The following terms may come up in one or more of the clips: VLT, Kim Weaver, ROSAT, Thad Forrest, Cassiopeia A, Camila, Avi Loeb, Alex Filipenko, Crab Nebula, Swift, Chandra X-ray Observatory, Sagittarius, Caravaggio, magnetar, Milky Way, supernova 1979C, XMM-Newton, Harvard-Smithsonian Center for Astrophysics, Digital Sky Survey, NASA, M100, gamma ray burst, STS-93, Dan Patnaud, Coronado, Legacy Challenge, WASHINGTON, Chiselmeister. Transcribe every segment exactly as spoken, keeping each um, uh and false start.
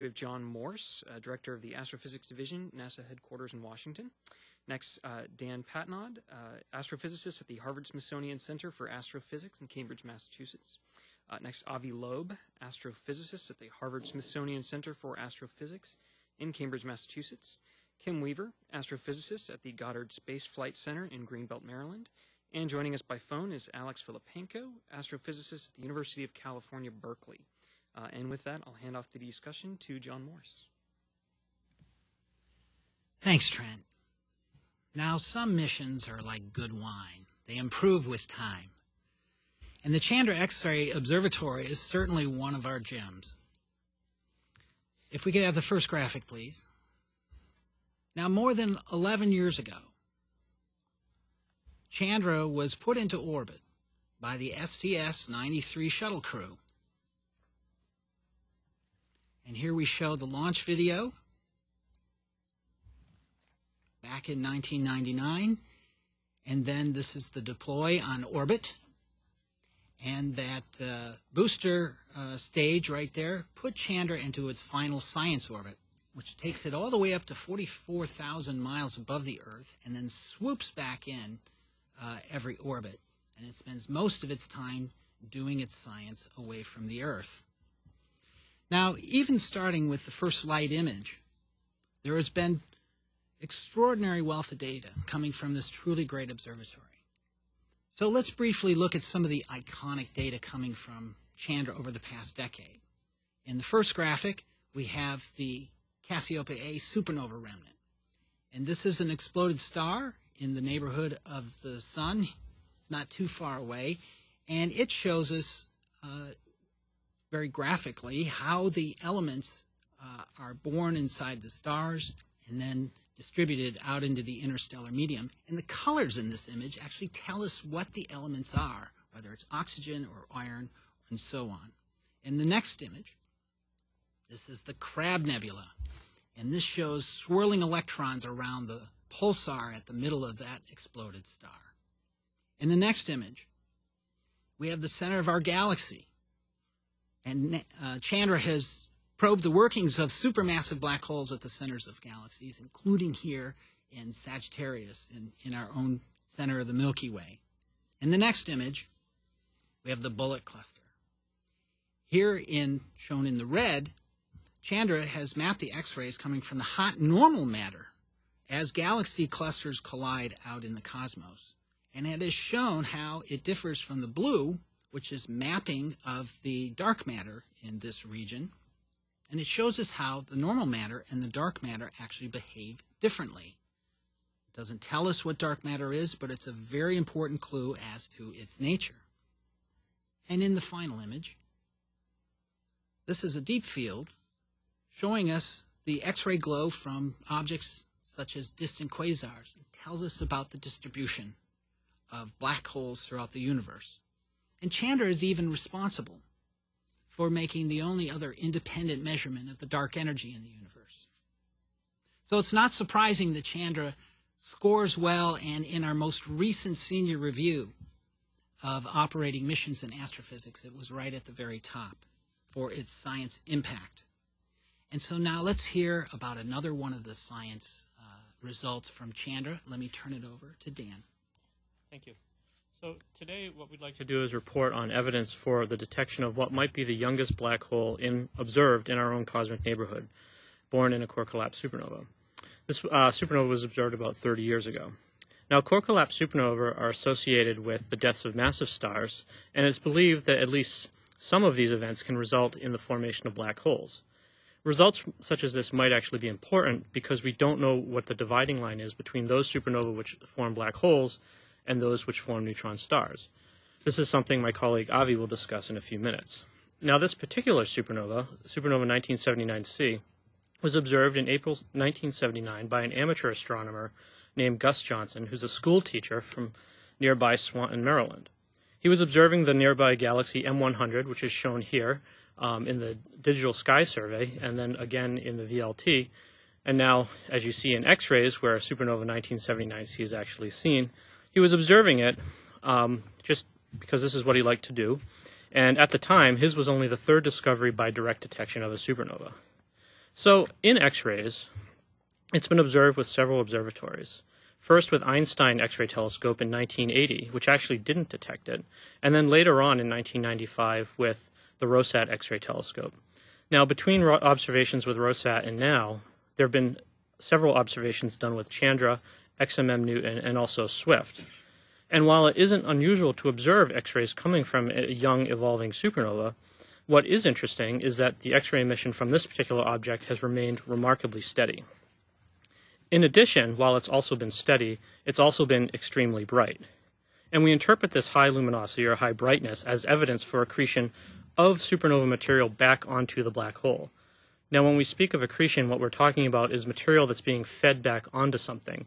We have John Morse, uh, Director of the Astrophysics Division, NASA Headquarters in Washington. Next, uh, Dan Patnaud, uh, astrophysicist at the Harvard-Smithsonian Center for Astrophysics in Cambridge, Massachusetts. Uh, next, Avi Loeb, astrophysicist at the Harvard-Smithsonian Center for Astrophysics in Cambridge, Massachusetts. Kim Weaver, astrophysicist at the Goddard Space Flight Center in Greenbelt, Maryland. And joining us by phone is Alex Filipenko, astrophysicist at the University of California, Berkeley. Uh, and with that, I'll hand off the discussion to John Morse. Thanks, Trent. Now, some missions are like good wine. They improve with time. And the Chandra X-ray Observatory is certainly one of our gems. If we could have the first graphic, please. Now, more than eleven years ago, Chandra was put into orbit by the S T S ninety-three shuttle crew. And here we show the launch video back in nineteen ninety-nine. And then this is the deploy on orbit. And that uh, booster uh, stage right there put Chandra into its final science orbit, which takes it all the way up to forty-four thousand miles above the Earth and then swoops back in uh, every orbit. And it spends most of its time doing its science away from the Earth. Now, even starting with the first light image, there has been extraordinary wealth of data coming from this truly great observatory. So let's briefly look at some of the iconic data coming from Chandra over the past decade. In the first graphic, we have the Cassiopeia A supernova remnant. And this is an exploded star in the neighborhood of the sun, not too far away. And it shows us uh, very graphically how the elements uh, are born inside the stars and then distributed out into the interstellar medium. And the colors in this image actually tell us what the elements are, whether it's oxygen or iron and so on. In the next image, this is the Crab Nebula. And this shows swirling electrons around the pulsar at the middle of that exploded star. In the next image, we have the center of our galaxy. And uh, Chandra has probed the workings of supermassive black holes at the centers of galaxies, including here in Sagittarius, in, in our own center of the Milky Way. In the next image, we have the bullet cluster. Here, in shown in the red, Chandra has mapped the X-rays coming from the hot normal matter as galaxy clusters collide out in the cosmos. And it has shown how it differs from the blue, which is mapping of the dark matter in this region. And it shows us how the normal matter and the dark matter actually behave differently. It doesn't tell us what dark matter is, but it's a very important clue as to its nature. And in the final image, this is a deep field showing us the X-ray glow from objects such as distant quasars. It tells us about the distribution of black holes throughout the universe. And Chandra is even responsible for making the only other independent measurement of the dark energy in the universe. So it's not surprising that Chandra scores well, and in our most recent senior review of operating missions in astrophysics, it was right at the very top for its science impact. And so now let's hear about another one of the science uh, results from Chandra. Let me turn it over to Dan. Thank you. So today what we'd like to do is report on evidence for the detection of what might be the youngest black hole in, observed in our own cosmic neighborhood, born in a core collapse supernova. This uh, supernova was observed about thirty years ago. Now, core collapse supernovae are associated with the deaths of massive stars, and it's believed that at least some of these events can result in the formation of black holes. Results such as this might actually be important because we don't know what the dividing line is between those supernovae which form black holes and those which form neutron stars. This is something my colleague Avi will discuss in a few minutes. Now, this particular supernova, supernova nineteen seventy-nine C, was observed in April nineteen seventy-nine by an amateur astronomer named Gus Johnson, who's a school teacher from nearby Swanton, Maryland. He was observing the nearby galaxy M one hundred, which is shown here um, in the Digital Sky Survey, and then again in the V L T. And now, as you see in X-rays, where supernova nineteen seventy-nine C is actually seen, he was observing it um, just because this is what he liked to do, and at the time, his was only the third discovery by direct detection of a supernova. So in X-rays, it's been observed with several observatories. First with Einstein X-ray telescope in nineteen eighty, which actually didn't detect it, and then later on in nineteen ninety-five with the ROSAT X-ray telescope. Now, between observations with ROSAT and now, there have been several observations done with Chandra, X M M Newton, and also Swift. And while it isn't unusual to observe X-rays coming from a young, evolving supernova, what is interesting is that the X-ray emission from this particular object has remained remarkably steady. In addition, while it's also been steady, it's also been extremely bright. And we interpret this high luminosity or high brightness as evidence for accretion of supernova material back onto the black hole. Now, when we speak of accretion, what we're talking about is material that's being fed back onto something.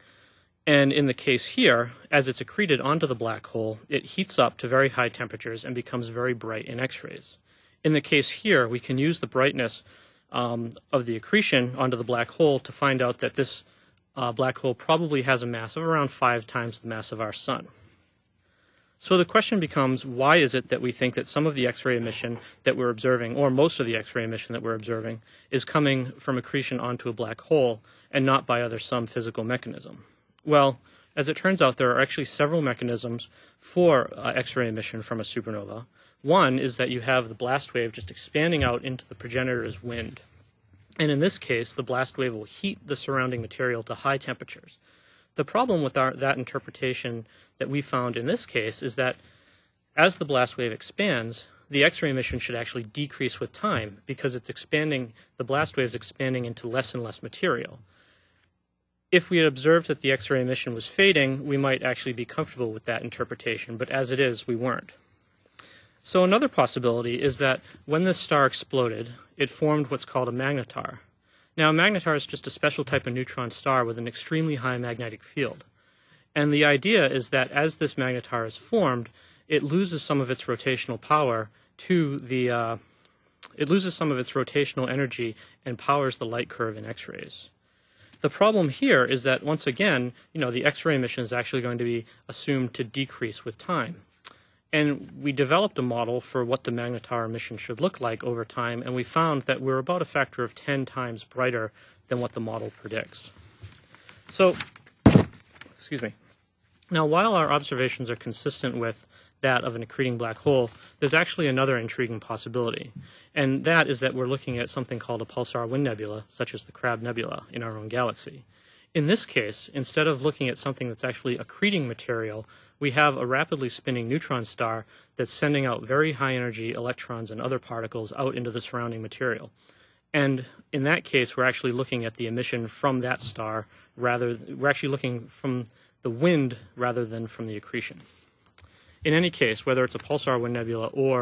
And in the case here, as it's accreted onto the black hole, it heats up to very high temperatures and becomes very bright in X-rays. In the case here, we can use the brightness um, of the accretion onto the black hole to find out that this Uh, black hole probably has a mass of around five times the mass of our sun. So the question becomes, why is it that we think that some of the X-ray emission that we're observing, or most of the X-ray emission that we're observing, is coming from accretion onto a black hole and not by other some physical mechanism? Well, as it turns out, there are actually several mechanisms for uh, X-ray emission from a supernova. One is that you have the blast wave just expanding out into the progenitor's wind. And in this case, the blast wave will heat the surrounding material to high temperatures. The problem with our, that interpretation that we found in this case is that as the blast wave expands, the X-ray emission should actually decrease with time because it's expanding, the blast wave is expanding into less and less material. If we had observed that the X-ray emission was fading, we might actually be comfortable with that interpretation, but as it is, we weren't. So another possibility is that when this star exploded, it formed what's called a magnetar. Now, a magnetar is just a special type of neutron star with an extremely high magnetic field. And the idea is that as this magnetar is formed, it loses some of its rotational power to the, uh, it loses some of its rotational energy and powers the light curve in X-rays. The problem here is that once again, you know, the X-ray emission is actually going to be assumed to decrease with time. And we developed a model for what the magnetar emission should look like over time, and we found that we're about a factor of ten times brighter than what the model predicts. So, excuse me. Now, while our observations are consistent with that of an accreting black hole, there's actually another intriguing possibility, and that is that we're looking at something called a pulsar wind nebula, such as the Crab Nebula in our own galaxy. In this case, instead of looking at something that's actually accreting material, we have a rapidly spinning neutron star that's sending out very high-energy electrons and other particles out into the surrounding material. And in that case, we're actually looking at the emission from that star rather, we're actually looking from the wind rather than from the accretion. In any case, whether it's a pulsar wind nebula or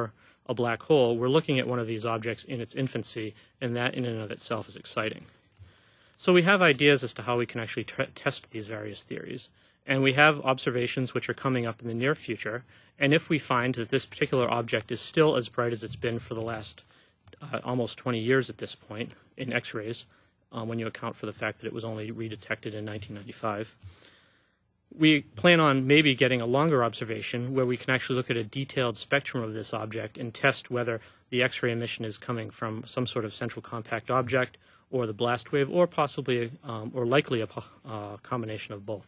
a black hole, we're looking at one of these objects in its infancy, and that in and of itself is exciting. So we have ideas as to how we can actually test these various theories, and we have observations which are coming up in the near future, and if we find that this particular object is still as bright as it's been for the last uh, almost twenty years at this point in X-rays, um, when you account for the fact that it was only redetected in nineteen ninety-five, we plan on maybe getting a longer observation where we can actually look at a detailed spectrum of this object and test whether the X-ray emission is coming from some sort of central compact object or the blast wave, or possibly, um, or likely a uh, combination of both.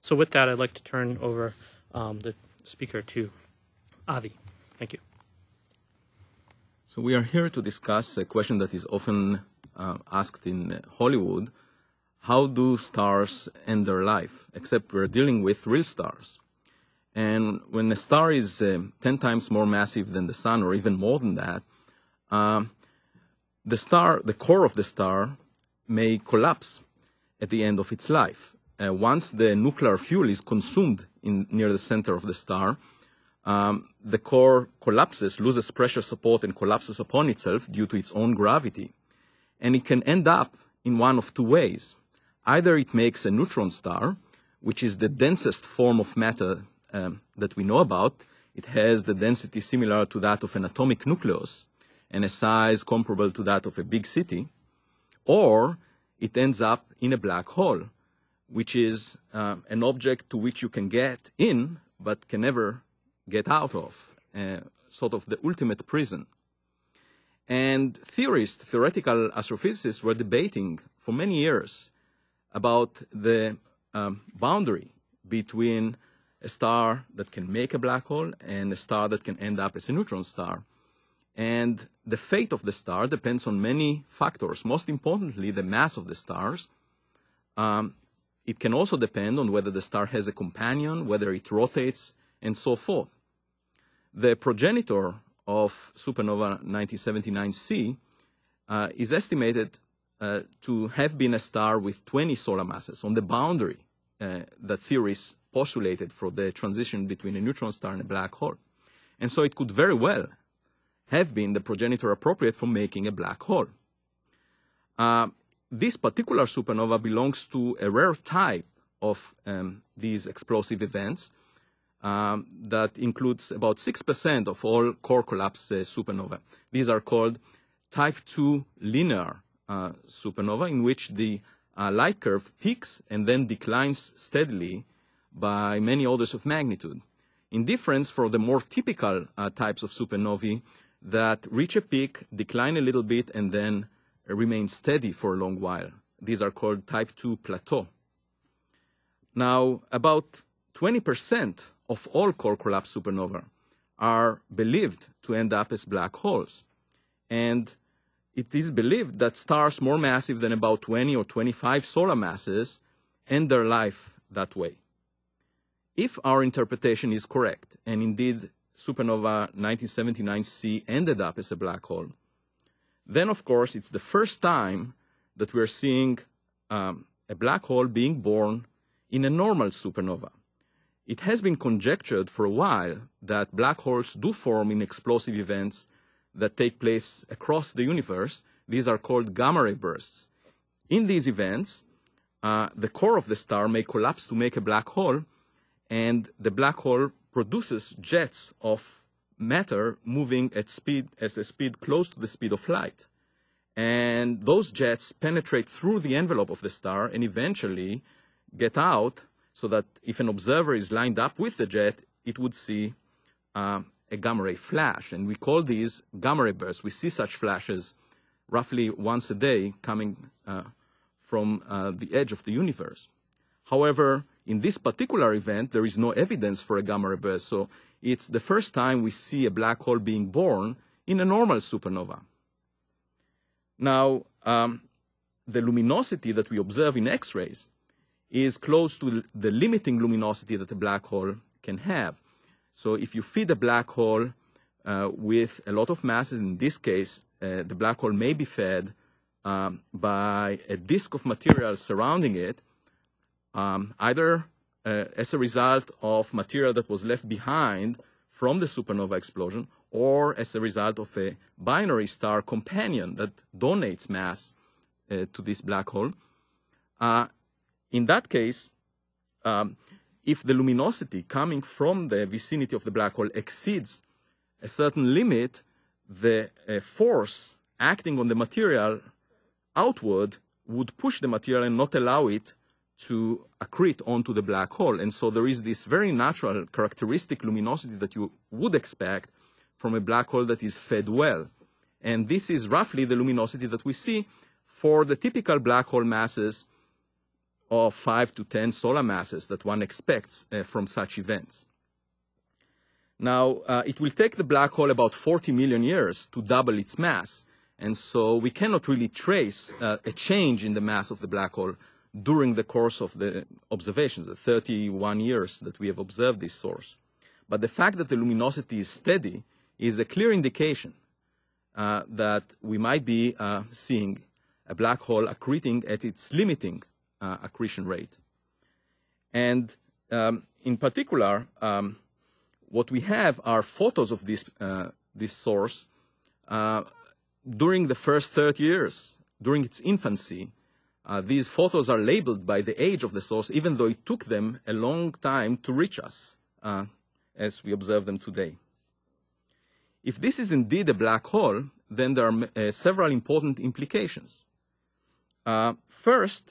So with that, I'd like to turn over um, the speaker to Avi. Thank you. So we are here to discuss a question that is often uh, asked in Hollywood. How do stars end their life? Except we're dealing with real stars. And when a star is uh, ten times more massive than the sun, or even more than that, uh, The star, the core of the star, may collapse at the end of its life. Uh, once the nuclear fuel is consumed in, near the center of the star, um, the core collapses, loses pressure support, and collapses upon itself due to its own gravity. And it can end up in one of two ways. Either it makes a neutron star, which is the densest form of matter um, that we know about. It has the density similar to that of an atomic nucleus, and a size comparable to that of a big city, or it ends up in a black hole, which is uh, an object to which you can get in but can never get out of, uh, sort of the ultimate prison. And theorists, theoretical astrophysicists, were debating for many years about the um, boundary between a star that can make a black hole and a star that can end up as a neutron star. And the fate of the star depends on many factors, most importantly the mass of the stars. Um, it can also depend on whether the star has a companion, whether it rotates, and so forth. The progenitor of supernova nineteen seventy-nine C uh, is estimated uh, to have been a star with twenty solar masses on the boundary uh, that theorists postulated for the transition between a neutron star and a black hole. And so it could very well have been the progenitor appropriate for making a black hole. Uh, this particular supernova belongs to a rare type of um, these explosive events um, that includes about six percent of all core collapse uh, supernovae. These are called type two linear uh, supernova, in which the uh, light curve peaks and then declines steadily by many orders of magnitude, in difference from the more typical uh, types of supernovae that reach a peak, decline a little bit, and then remain steady for a long while. These are called type two plateau. Now, about twenty percent of all core collapse supernovae are believed to end up as black holes. And it is believed that stars more massive than about twenty or twenty-five solar masses end their life that way. If our interpretation is correct, and indeed supernova nineteen seventy-nine C ended up as a black hole, then of course it's the first time that we're seeing um, a black hole being born in a normal supernova. It has been conjectured for a while that black holes do form in explosive events that take place across the universe. These are called gamma ray bursts. In these events, uh, the core of the star may collapse to make a black hole, and the black hole produces jets of matter moving at speed, at a speed close to the speed of light. And those jets penetrate through the envelope of the star and eventually get out, so that if an observer is lined up with the jet, it would see uh, a gamma ray flash. And we call these gamma ray bursts. We see such flashes roughly once a day coming uh, from uh, the edge of the universe. However, in this particular event, there is no evidence for a gamma ray burst, so it's the first time we see a black hole being born in a normal supernova. Now, um, the luminosity that we observe in X-rays is close to the limiting luminosity that a black hole can have. So if you feed a black hole uh, with a lot of masses, in this case, uh, the black hole may be fed um, by a disk of material surrounding it, Um, either uh, as a result of material that was left behind from the supernova explosion, or as a result of a binary star companion that donates mass uh, to this black hole. Uh, in that case, um, if the luminosity coming from the vicinity of the black hole exceeds a certain limit, the uh, force acting on the material outward would push the material and not allow it to accrete onto the black hole. And so there is this very natural characteristic luminosity that you would expect from a black hole that is fed well. And this is roughly the luminosity that we see for the typical black hole masses of five to ten solar masses that one expects uh, from such events. Now, uh, it will take the black hole about forty million years to double its mass. And so we cannot really trace uh, a change in the mass of the black hole during the course of the observations, the thirty-one years that we have observed this source. But the fact that the luminosity is steady is a clear indication uh, that we might be uh, seeing a black hole accreting at its limiting uh, accretion rate. And um, in particular, um, what we have are photos of this, uh, this source uh, during the first thirty years, during its infancy. Uh, these photos are labeled by the age of the source, even though it took them a long time to reach us, uh, as we observe them today. If this is indeed a black hole, then there are uh, several important implications. Uh, first,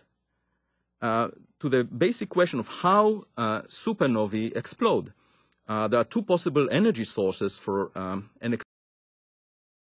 uh, to the basic question of how uh, supernovae explode. Uh, there are two possible energy sources for um, an explosion.